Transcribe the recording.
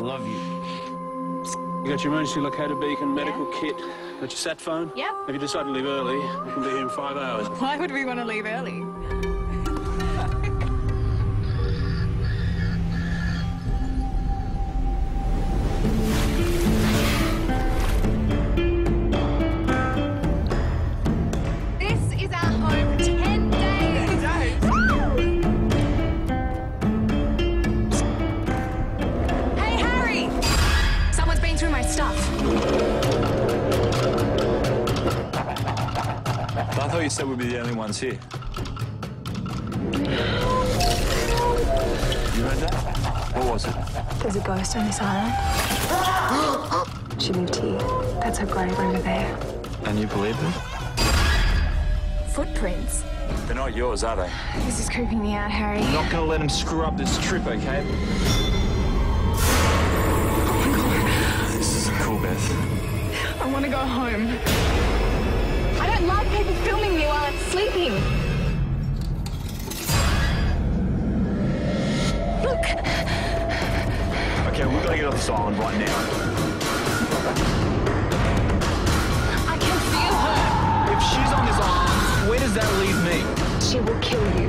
love you. You got your emergency Lakota Beacon medical kit. Got your sat phone? Yep. If you decide to leave early, you can be here in 5 hours. Why would we want to leave early? I thought you said we'd be the only ones here. You heard that? What was it? There's a ghost on this island. She moved here. That's her grave over there. And you believe them? Footprints? They're not yours, are they? This is creeping me out, Harry. I'm not gonna let him screw up this trip, okay? Oh my God. This isn't cool, Beth. I want to go home. I don't like people filming me while I'm sleeping. Look. Okay, we're gonna get off this island right now. I can feel her. If she's on this island, where does that leave me? She will kill you.